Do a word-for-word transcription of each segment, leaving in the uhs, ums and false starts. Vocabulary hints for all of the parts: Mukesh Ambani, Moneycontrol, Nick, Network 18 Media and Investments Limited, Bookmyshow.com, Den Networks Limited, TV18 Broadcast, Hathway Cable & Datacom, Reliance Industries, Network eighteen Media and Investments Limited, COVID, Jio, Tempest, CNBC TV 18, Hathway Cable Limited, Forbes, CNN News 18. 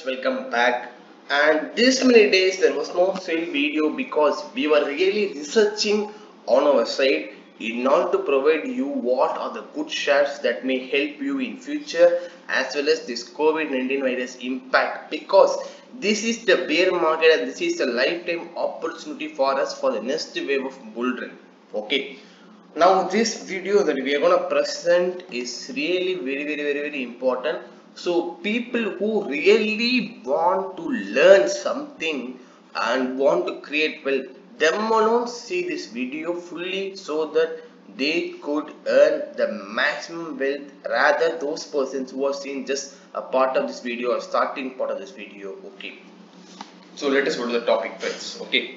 friends, welcome back. And this many days there was no sale video because we were really researching on our site in order to provide you what are the good shares that may help you in future, as well as this COVID nineteen virus impact, because this is the bear market and this is a lifetime opportunity for us for the next wave of bull run. Okay, now this video that we are going to present is really very very very very important. So people who really want to learn something and want to create wealth, them alone see this video fully so that they could earn the maximum wealth, rather those persons who are seeing just a part of this video or starting part of this video. Okay, so let us go to the topic first. Okay,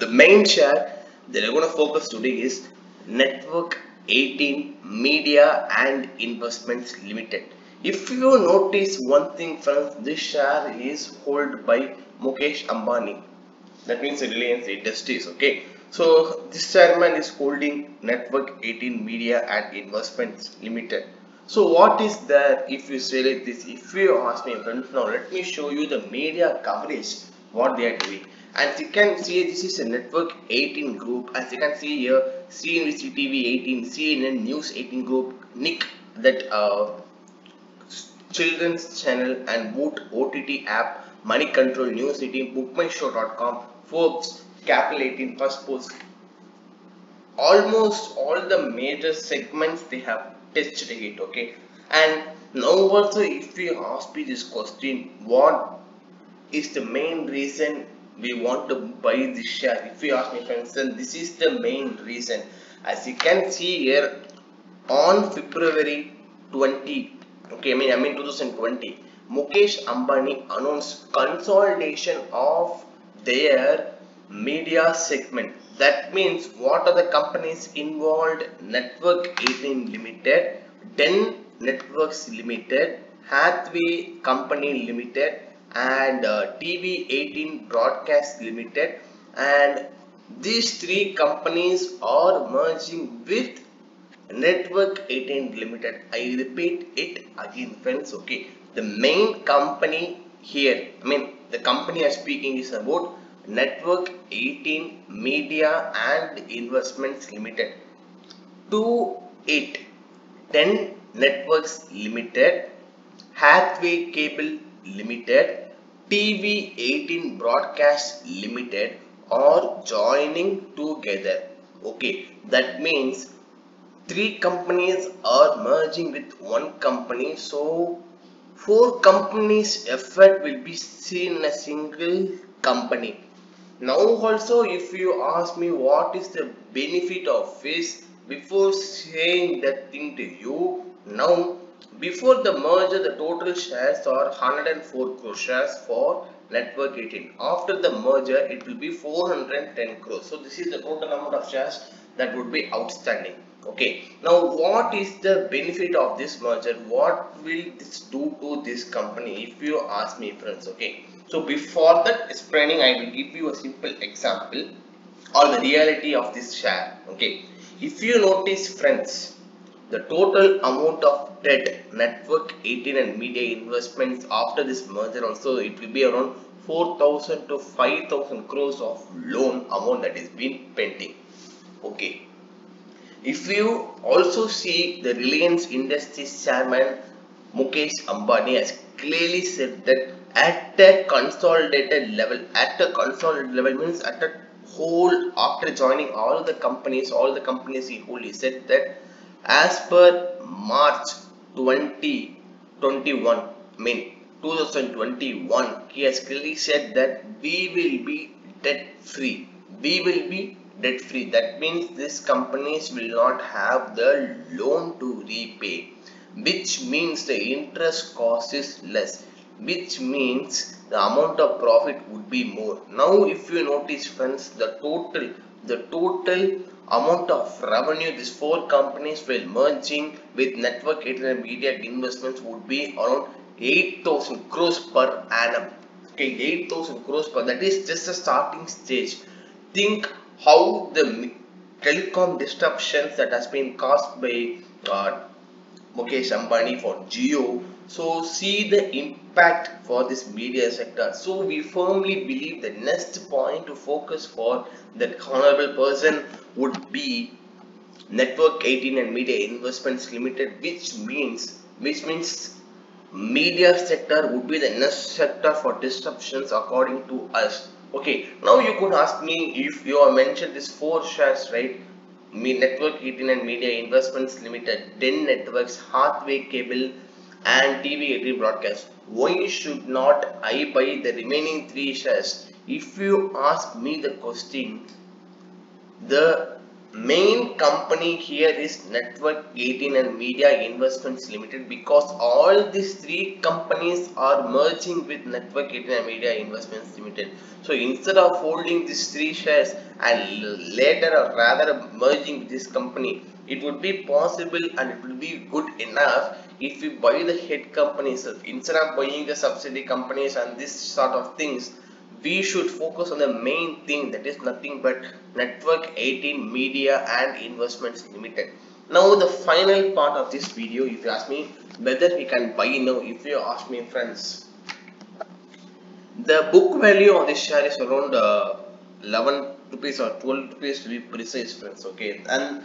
the main share that I'm going to focus today is Network eighteen Media and Investments Limited. If you notice one thing, friends, this share is held by Mukesh Ambani. That means Reliance Industries. Okay, so this chairman is holding Network eighteen Media and Investments Limited. So what is there? If you say like this, if you ask me, friends, now let me show you the media coverage what they are doing. As you can see, this is a Network eighteen group. As you can see here, C N B C T V eighteen, C N N News eighteen group, Nick, that uh, children's channel, and boot O T T app, Moneycontrol, News eighteen, Bookmyshow dot com, Forbes, Capital eighteen, First Post. Almost all the major segments they have touched it. Okay, and now also if we ask me this question, what is the main reason we want to buy this share? If you ask me, friends, then this is the main reason. As you can see here, on February twentieth. Okay, I mean, I mean twenty twenty, Mukesh Ambani announced consolidation of their media segment. That means what are the companies involved? Network eighteen Limited, Den Networks Limited, Hathway Company Limited, and uh, T V eighteen Broadcast Limited. And these three companies are merging with Network eighteen Limited. I repeat it again, friends. Okay, the main company here, I mean the company I'm speaking is about Network eighteen Media and Investments Limited. To it, Den Networks Limited, Hathway Cable Limited, T V eighteen Broadcast Limited are joining together. Okay, that means three companies are merging with one company, so four companies' effort will be seen in a single company. Now also, if you ask me what is the benefit of this, before saying that thing to you, now before the merger, the total shares are one hundred four crore shares for Network eighteen. After the merger, it will be four hundred ten crore. So this is the total number of shares that would be outstanding. Okay, now what is the benefit of this merger? What will this do to this company? If you ask me, friends, okay. So before that explaining, I will give you a simple example or the reality of this share. Okay, if you notice, friends, the total amount of debt Network eighteen and Media Investments after this merger also, it will be around four thousand to five thousand crores of loan amount that is been pending. Okay. If you also see, the Reliance Industries chairman Mukesh Ambani has clearly said that at a consolidated level, at a consolidated level means at a whole, after joining all the companies, all the companies he wholly said that as per March twenty twenty-one, I mean twenty twenty-one, he has clearly said that we will be debt free. We will be debt free. That means these companies will not have the loan to repay, which means the interest cost is less, which means the amount of profit would be more. Now if you notice, friends, the total the total amount of revenue these four companies will merging with Network eighteen and Media Investments would be around eight thousand crores per annum. Okay, eight thousand crores per, that is just a starting stage. Think how the telecom disruptions that has been caused by uh, Mukesh Ambani for Jio. So see the impact for this media sector. So we firmly believe the next point to focus for that honorable person would be Network eighteen and Media Investments Limited, which means which means media sector would be the next sector for disruptions according to us. Okay, now you could ask me, if you have mentioned these four shares, right? Network eighteen and Media Investments Limited, Den Networks, Hathway Cable, and T V eighteen Broadcast. Why should not I buy the remaining three shares? If you ask me the question, the main company here is Network eighteen and Media Investments Limited, because all these three companies are merging with Network eighteen and Media Investments Limited. So instead of holding these three shares and later or rather merging with this company, it would be possible and it would be good enough if you buy the head company itself. Instead of buying the subsidy companies and this sort of things, we should focus on the main thing, that is nothing but Network eighteen Media and Investments Limited. Now the final part of this video, if you ask me whether we can buy now, if you ask me friends, the book value of this share is around uh, eleven rupees or twelve rupees to be precise, friends. Okay, and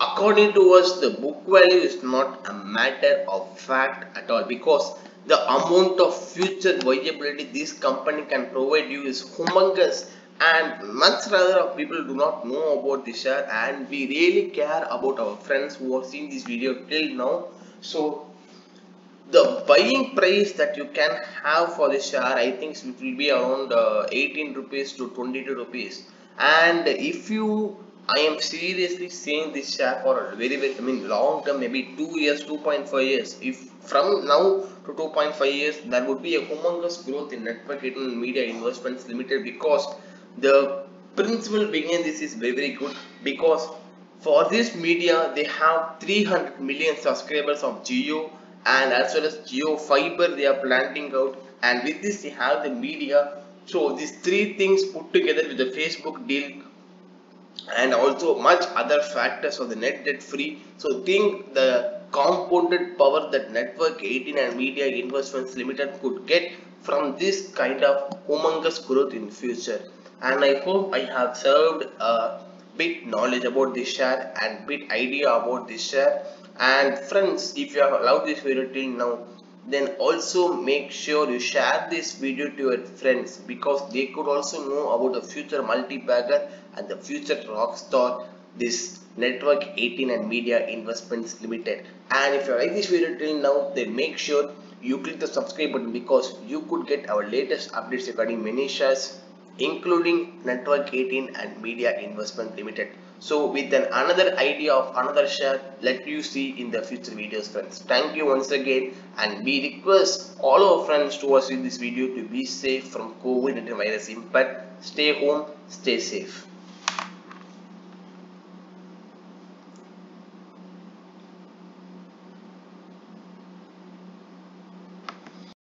according to us, the book value is not a matter of fact at all, because the amount of future viability this company can provide you is humongous, and much rather of people do not know about this share, and we really care about our friends who have seen this video till now. So the buying price that you can have for this share, I think it will be around uh, eighteen rupees to twenty-two rupees. And if you, I am seriously saying this share for a very very I mean long term, maybe two years, two point five years, if from now to two point five years, there would be a humongous growth in Network eighteen Media Investments Limited, because the principle behind this is very very good, because for this media they have three hundred million subscribers of Jio, and as well as Jio Fiber they are planting out, and with this they have the media. So these three things put together with the Facebook deal and also much other factors of the net debt free, so think the compounded power that Network eighteen and Media Investments Limited could get from this kind of humongous growth in future. And I hope I have served a bit knowledge about this share and bit idea about this share. And friends, if you have loved this video till now, then also make sure you share this video to your friends, because they could also know about the future multi-bagger and the future rock star, this Network eighteen and Media Investments Limited. And if you like this video till now, then make sure you click the subscribe button, because you could get our latest updates regarding many shares, including Network eighteen and Media Investment Limited. So with an another idea of another share, let you see in the future videos, friends. Thank you once again, and we request all our friends to watch this video to be safe from COVID nineteen virus impact. Stay home, stay safe.